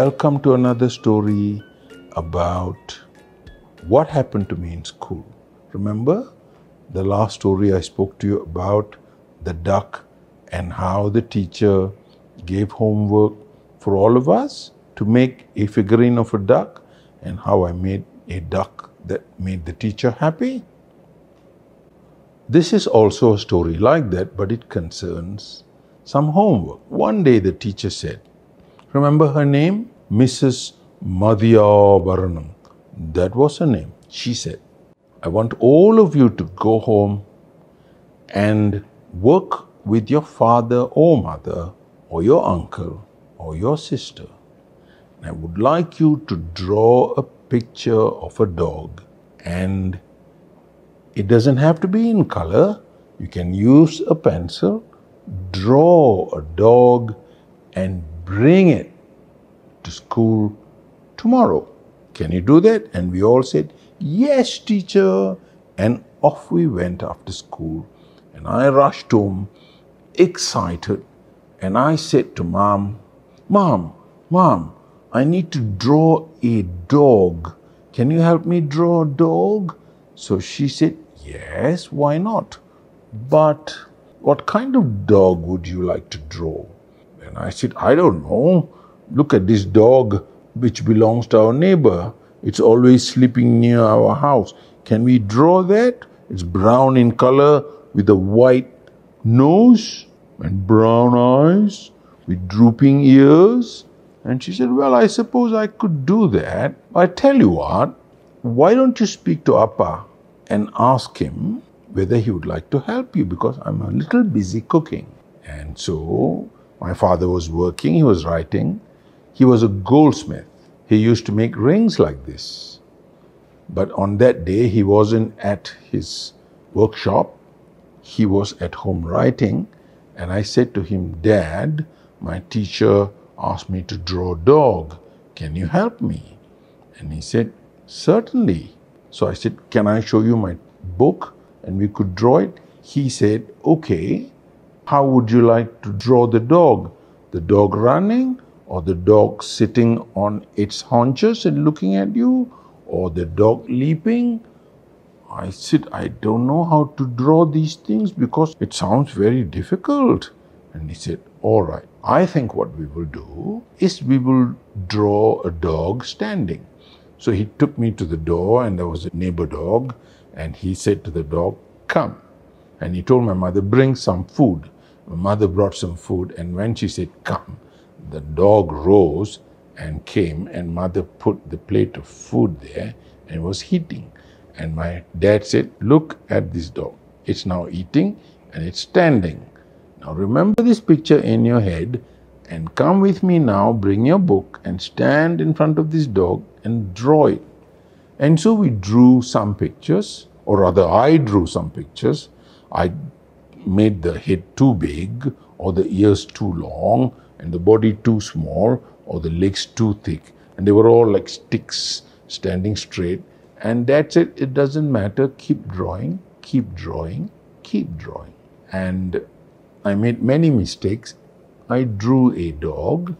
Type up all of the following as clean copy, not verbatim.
Welcome to another story about what happened to me in school. Remember the last story I spoke to you about the duck and how the teacher gave homework for all of us to make a figurine of a duck and how I made a duck that made the teacher happy? This is also a story like that, but it concerns some homework. One day the teacher said, remember her name? Mrs. Madhya Varanam. That was her name. She said, I want all of you to go home and work with your father or mother or your uncle or your sister. And I would like you to draw a picture of a dog, and it doesn't have to be in color. You can use a pencil, draw a dog and bring it to school tomorrow. Can you do that? And we all said, yes, teacher. And off we went after school. And I rushed home, excited. And I said to Mom, Mom, I need to draw a dog. Can you help me draw a dog? So she said, yes, why not? But what kind of dog would you like to draw? And I said, I don't know. Look at this dog which belongs to our neighbor. It's always sleeping near our house. Can we draw that? It's brown in color with a white nose and brown eyes with drooping ears. And she said, well, I suppose I could do that. I tell you what, why don't you speak to Appa and ask him whether he would like to help you, because I'm a little busy cooking. And so my father was working, he was writing. He was a goldsmith. He used to make rings like this. But on that day, he wasn't at his workshop. He was at home writing. And I said to him, Dad, my teacher asked me to draw a dog. Can you help me? And he said, certainly. So I said, can I show you my book and we could draw it? He said, okay. How would you like to draw the dog? The dog running, or the dog sitting on its haunches and looking at you, or the dog leaping? I said, I don't know how to draw these things because it sounds very difficult. And he said, all right, I think what we will do is we will draw a dog standing. So he took me to the door, and there was a neighbor dog, and he said to the dog, come. And he told my mother, bring some food. My mother brought some food, and when she said, come, the dog rose and came, and mother put the plate of food there and was eating. And my dad said, look at this dog. It's now eating and it's standing. Now remember this picture in your head and come with me now, bring your book and stand in front of this dog and draw it. And so we drew some pictures, or rather I drew some pictures. I made the head too big, or the ears too long, and the body too small, or the legs too thick. And they were all like sticks standing straight. And that's it. It doesn't matter. Keep drawing, keep drawing, keep drawing. And I made many mistakes. I drew a dog,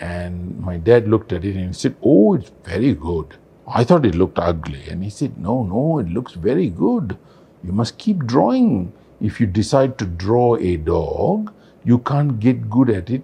and my dad looked at it and he said, oh, it's very good. I thought it looked ugly. And he said, no, it looks very good. You must keep drawing. If you decide to draw a dog, you can't get good at it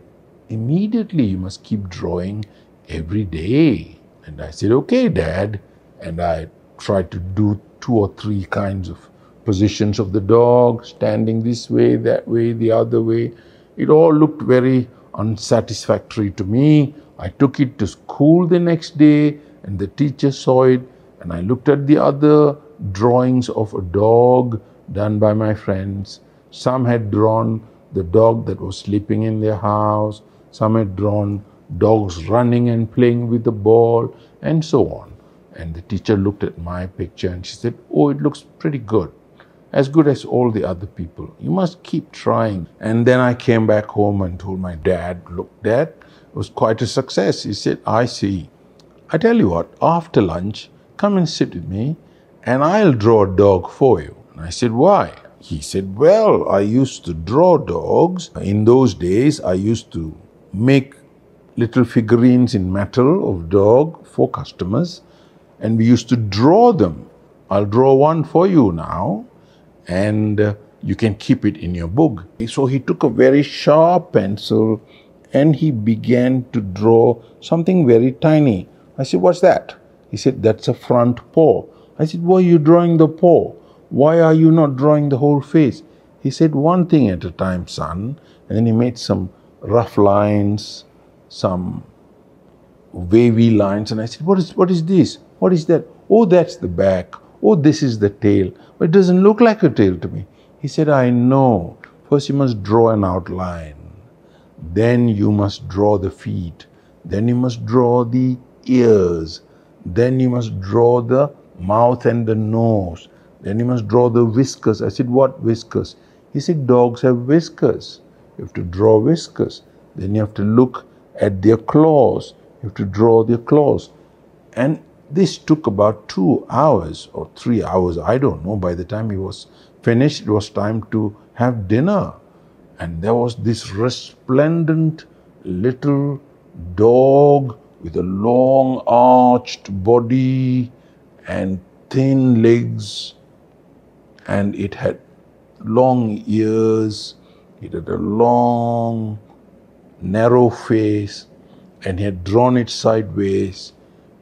immediately. You must keep drawing every day. And I said, okay, Dad. And I tried to do 2 or 3 kinds of positions of the dog, standing this way, that way, the other way. It all looked very unsatisfactory to me. I took it to school the next day, and the teacher saw it, and I looked at the other drawings of a dog done by my friends. Some had drawn the dog that was sleeping in their house. Some had drawn dogs running and playing with the ball, and so on. And the teacher looked at my picture and she said, oh, it looks pretty good as all the other people. You must keep trying. And then I came back home and told my dad, look, Dad, it was quite a success. He said, I see. I tell you what, after lunch, come and sit with me, and I'll draw a dog for you. And I said, why? He said, well, I used to draw dogs. In those days, I used to make little figurines in metal of dog for customers, and we used to draw them. I'll draw one for you now, and you can keep it in your book. So he took a very sharp pencil and he began to draw something very tiny. I said, what's that? He said, that's a front paw. I said, why are you drawing the paw? Why are you not drawing the whole face? He said, one thing at a time, son. And then he made some rough lines, some wavy lines, and I said, what is this? What is that? Oh, that's the back. Oh, this is the tail. But it doesn't look like a tail to me. He said, I know. First you must draw an outline. Then you must draw the feet. Then you must draw the ears. Then you must draw the mouth and the nose. Then you must draw the whiskers. I said, what whiskers? He said, dogs have whiskers. You have to draw whiskers. Then you have to look at their claws. You have to draw their claws. And this took about 2 hours or 3 hours, I don't know. By the time he was finished, it was time to have dinner. And there was this resplendent little dog with a long arched body and thin legs. And it had long ears. It had a long, narrow face, and he had drawn it sideways,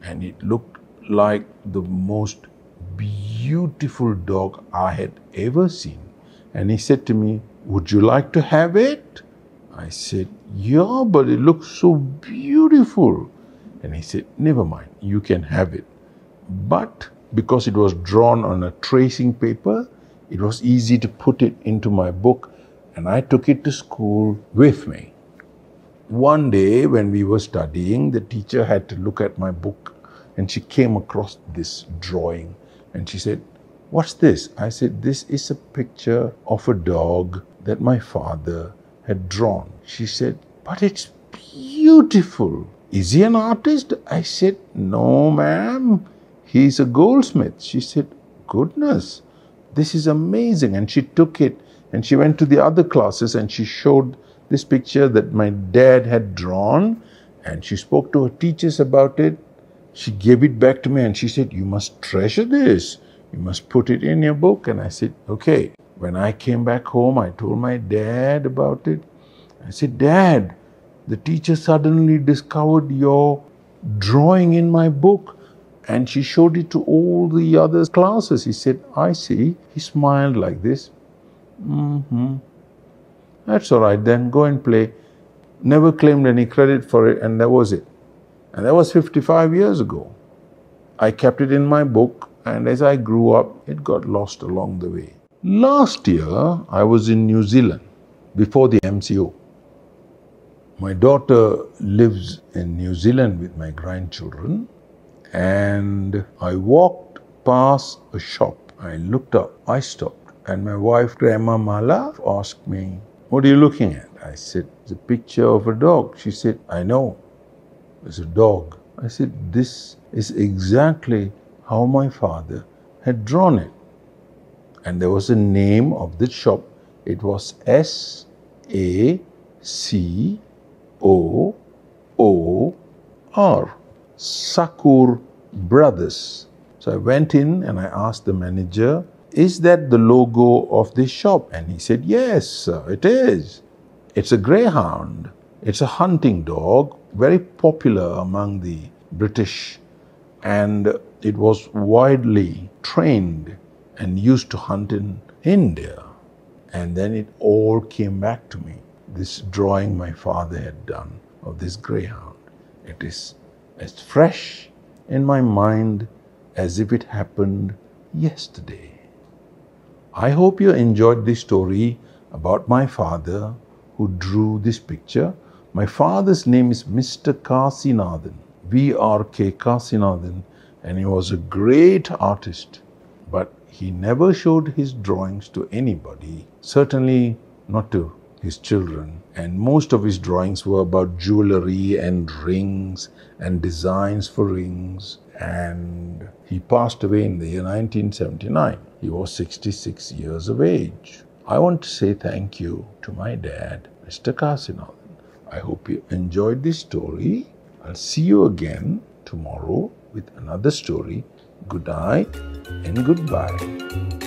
and it looked like the most beautiful dog I had ever seen. And he said to me, would you like to have it? I said, yeah, but it looks so beautiful. And he said, never mind, you can have it. But because it was drawn on a tracing paper, it was easy to put it into my book, and I took it to school with me. One day when we were studying, the teacher had to look at my book, and she came across this drawing, and she said, what's this? I said, this is a picture of a dog that my father had drawn. She said, but it's beautiful. Is he an artist? I said, no, ma'am. He's a goldsmith. She said, goodness, this is amazing. And she took it and she went to the other classes and she showed this picture that my dad had drawn, and she spoke to her teachers about it. She gave it back to me and she said, you must treasure this. You must put it in your book. And I said, okay. When I came back home, I told my dad about it. I said, Dad, the teacher suddenly discovered your drawing in my book and she showed it to all the other classes. He said, I see. He smiled like this. Mm-hmm. That's all right then, go and play. Never claimed any credit for it, and that was it. And that was 55 years ago. I kept it in my book, and as I grew up, it got lost along the way. Last year, I was in New Zealand before the MCO. My daughter lives in New Zealand with my grandchildren, and I walked past a shop. I looked up, I stopped, and my wife, Grandma Mala, asked me, what are you looking at? I said, it's a picture of a dog. She said, I know, it's a dog. I said, this is exactly how my father had drawn it. And there was a name of the shop. It was S-A-C-O-O-R, Sacoor Brothers. So I went in and I asked the manager, is that the logo of this shop? And he said, yes, sir, it is. It's a greyhound. It's a hunting dog, very popular among the British. And it was widely trained and used to hunt in India. And then it all came back to me, this drawing my father had done of this greyhound. It is as fresh in my mind as if it happened yesterday. I hope you enjoyed this story about my father who drew this picture. My father's name is Mr. Kasinathan, V. R. K. Kasinathan, and he was a great artist, but he never showed his drawings to anybody, certainly not to his children. And most of his drawings were about jewelry and rings and designs for rings. And he passed away in the year 1979. He was 66 years of age. I want to say thank you to my dad, Mr. Kasinathan. I hope you enjoyed this story. I'll see you again tomorrow with another story. Good night and goodbye.